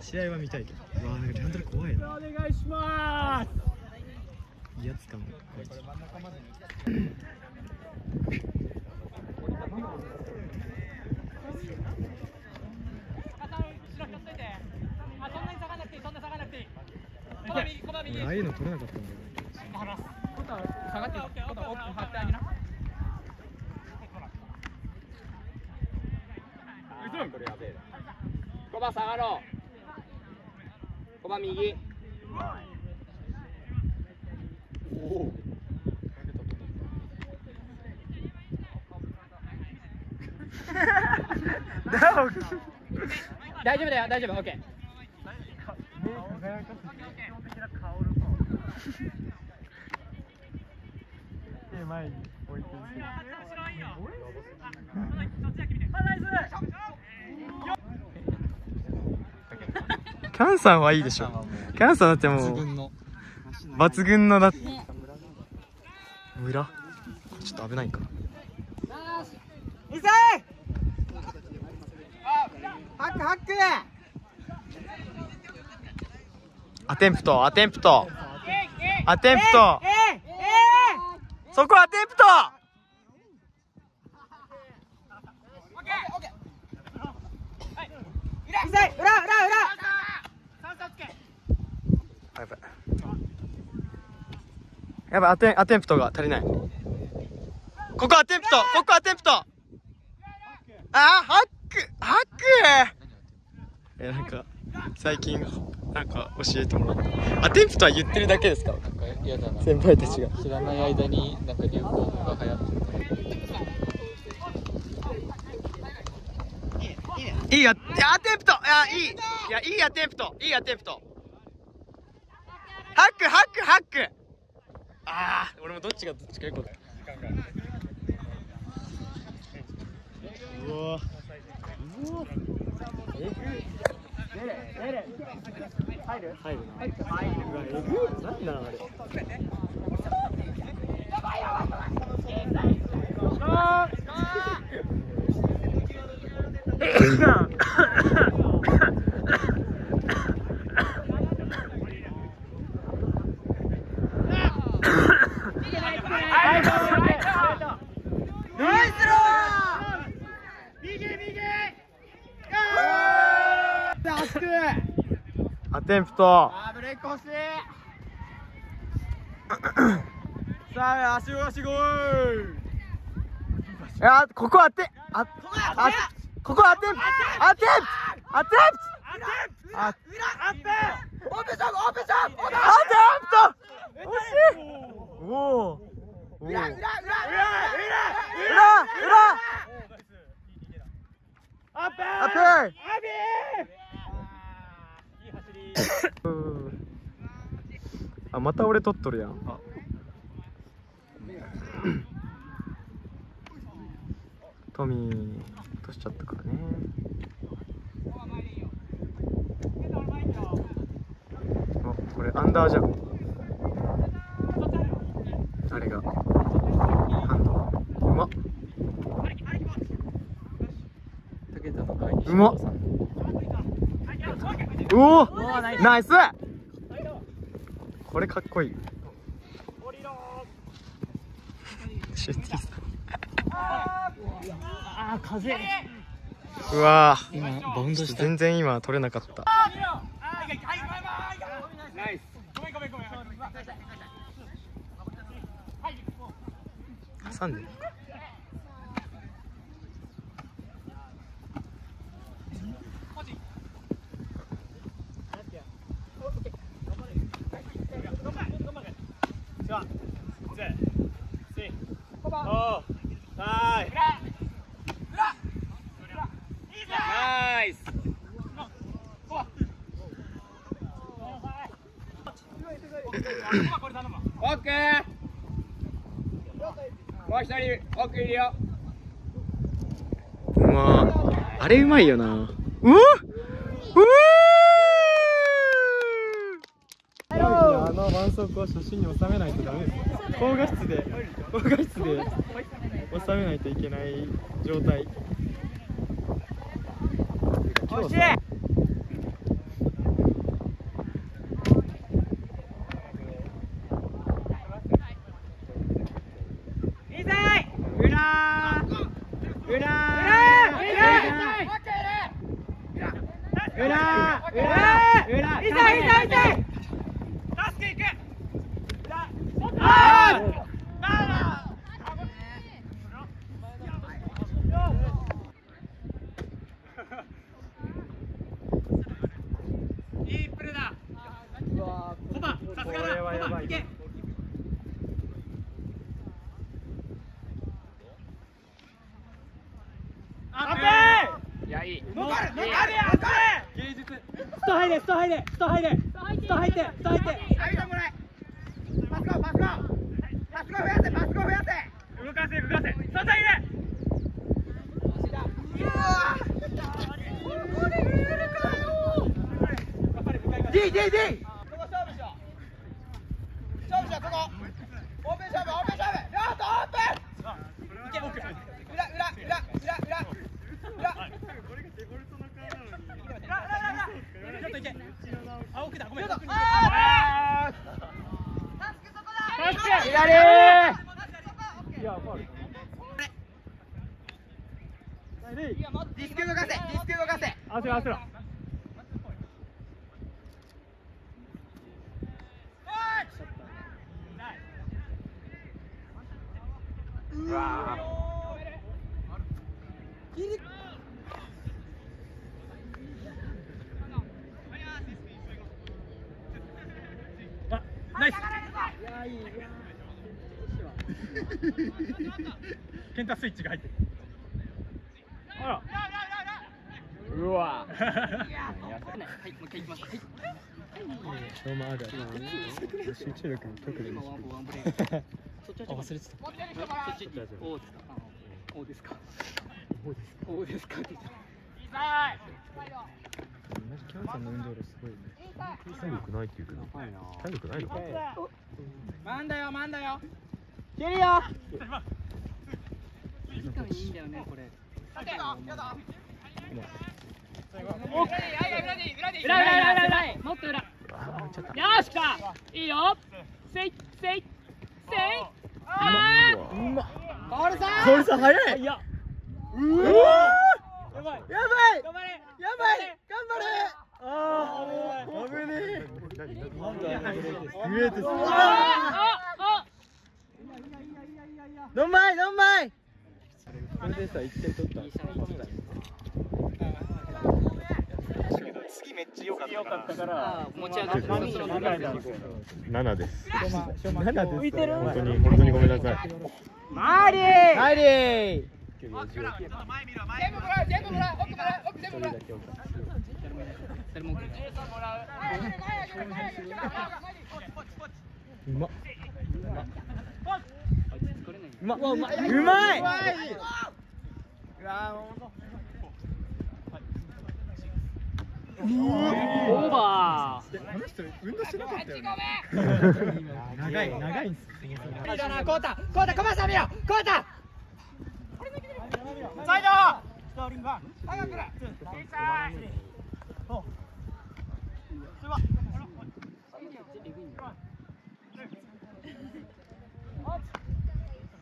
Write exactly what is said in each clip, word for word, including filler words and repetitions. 試合は見たいけど。わあ、なんかレアンドラ怖いな。お願いします。威圧感が怖い。ああいうの取れなかったんだよ。下がって、今度は大きく張ってあげな。ごばん下がろう。ごばん右。おお。大丈夫だよ、大丈夫、オッケー。前に置いていて。キャンさんはいいでしょ。キャンさんだってもう抜群のだって村。ちょっと危ないか。いざい。ハックハック。アテンプトアテンプトアテンプト。そこはテープと。やっぱアテンアテンプトが足りない。ここアテンプト、ここアテンプト。ああ、ハックハック。え、なんか最近なんか教えてもらった。アテンプトは言ってるだけですか。嫌だな、先輩たちが知らない間になんか流行が流行ってる。いいアテンプト、あ、いい、いや、いいアテンプト、いいアテンプト。ハックハックハック。ああ、俺もどっちがどっちかよく。うわ。うわ。入る入る入る入る何だあれ。アテンプト。あ、ブレーク欲しい。さあ、足を足ゴール。あ、ここ当て、あ、ここ当て、当て、当て、当て、あ、裏、当て、オープンショット、オープンショット、アテンプト。惜しい。おお。裏、裏、裏、裏、裏、裏、裏、アペー、アペー、アペー。あ、また俺取っとるやん。あトミー落としちゃったからね。あ、これアンダーじゃん。あれがハンド。うまっ。うまっ。おお、ナイス。これかっこいい。シューティーさん。ああ、風。うわー、今バウンドして全然今取れなかった。挟んでる。うまー、あれうまいよな。うわうわあのワンソークは写真に収めないとダメです。高画質で高画質で収めないといけない状態。おいしい。ケンタスイッチが入ってる。あら。うわ。蹴るよ。いいんだよねこれ。どんまいどんまい。これでさ一回取った。次めっちゃ良かったから持ち上がった。七です。七です。本当に本当にごめんなさい。マリー。マリー。全部もらう全部もらう奥から奥全部もらう。うまっ。うまいうまい。うまい。オーバー。あの人運動してなかったよね。長い長いんす。いいだなコータコータコマさん見よコータ。サイド。早く来る。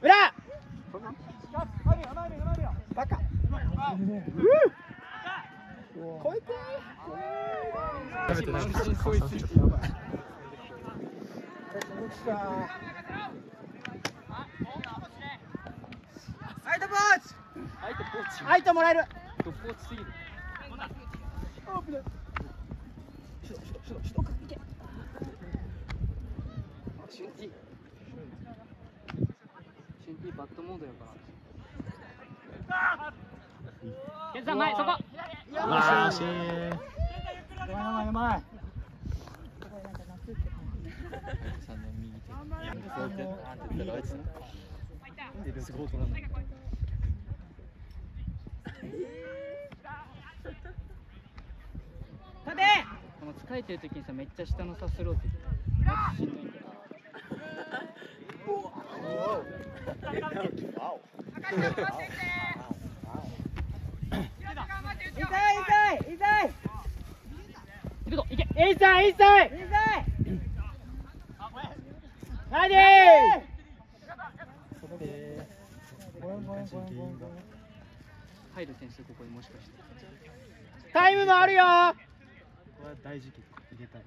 裏。バカ。こいつ。こいつ。アイトポーチ。アイトもらえる。バットモードやから。ケンさん前そこ。よし。うまいうまい。立て。この疲れてる時にさめっちゃ下のさスローって。入る点数ここにもしかして。タイムもあるよ。これは大事件入れたい。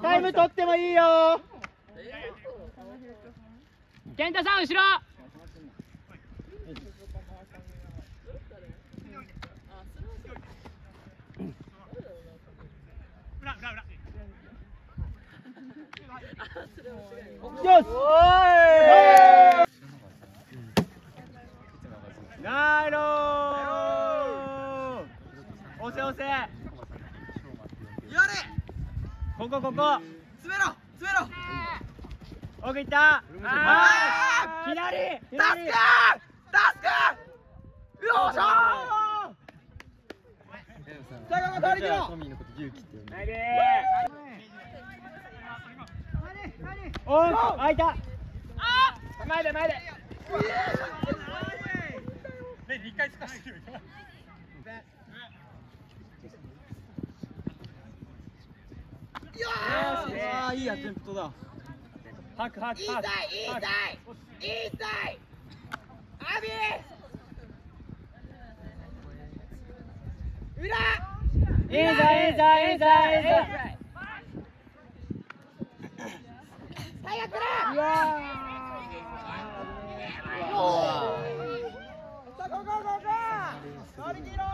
タイム取ってもいいよ。健太さん後ろ。よし。ナイロー。押せ押せ。やれ。ここここ。詰めろ詰めろ。奥行った。ああ。左。助け。助け。よっしゃー。最後の取り切ろう。おー、開いた。前で前で。ね、一回使してる。よーし。いいアテンプトだ。ハクハクハク。痛い痛い痛い。アビー。裏いいぞいいぞいいぞいいぞ。最悪だ。うわー。さあここここ。乗り切ろう。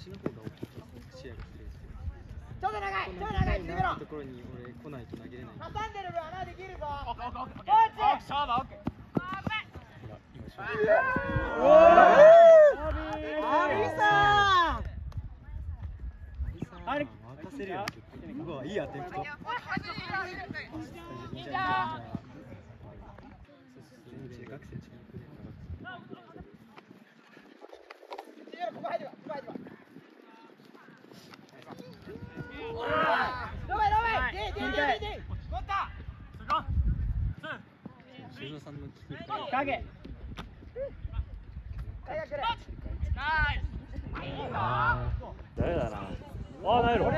ちょっと長いちょっと長い。詰めろ。ところに俺来ないと投げれない。挟んでる分穴できるぞ。オッケーオッケーオッケー。オッケー。勝負オッケー。影誰だな。あ、ないの。あ、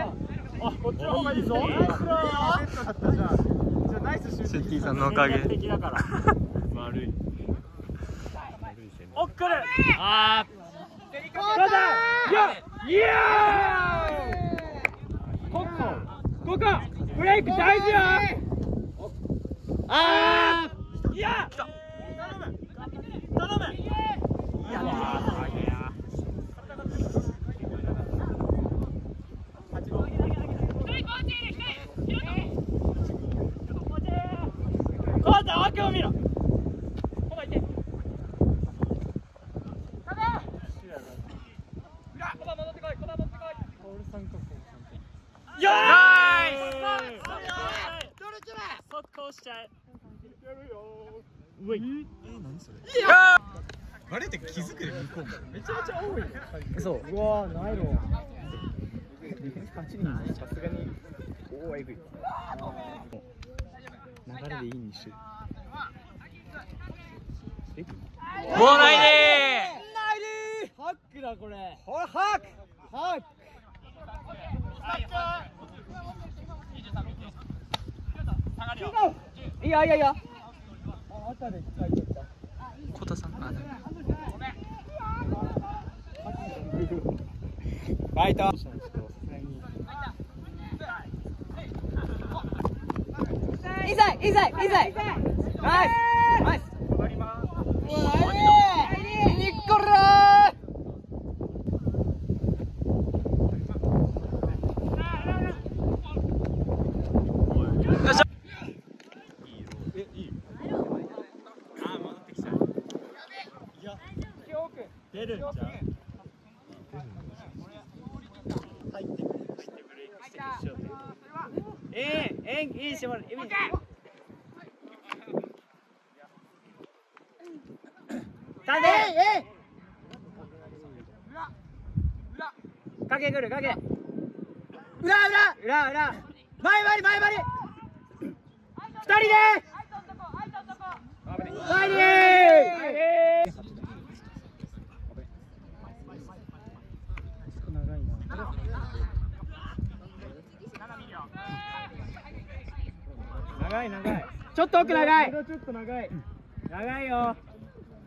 こっちの方がいいぞ。ナイスシュート。シュッキーさんのおかげ。悪い。おっくる。ああ。いや。ここ。ここ。ブレイク大事よ。ああ。いや。頼む。頼む。あれって気づくで向こうめちゃめちゃ多い。そう。うわー、ナイロン。さすがに大えぐい。流れでいいにして。もうないでー。ないでー。ハックだこれ。ほらハック。ハック。いやいやいや。あたで使いちゃった。コタさん、あ、バイト。いざい、いざい、いざい。ナイス、ナイス。ニコラ。長い長い。ちょっと奥長い。長いよ。粘れ粘れ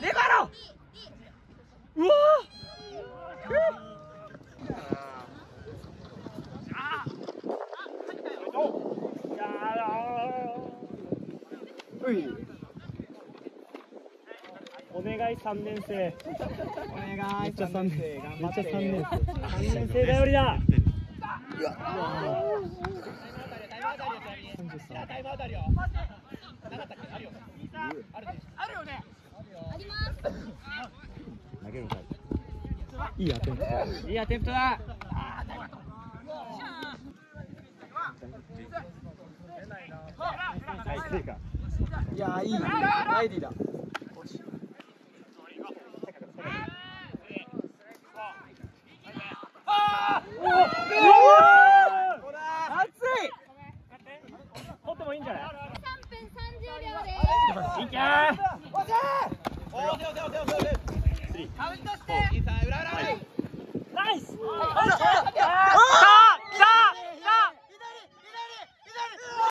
粘ろう。うわお願いさんねん生お願いめっちゃさんねんめっちゃさんねんさんねん生頼りだ。あるよね。あります。投げるかい。いいアテンプト。いいアテンプトだ。いやいい。ライディだ。ああ。熱い。取ってもいいんじゃない？三分さんじゅうびょうです。いけー。おじゃー。おおおおおおおお。カウントして。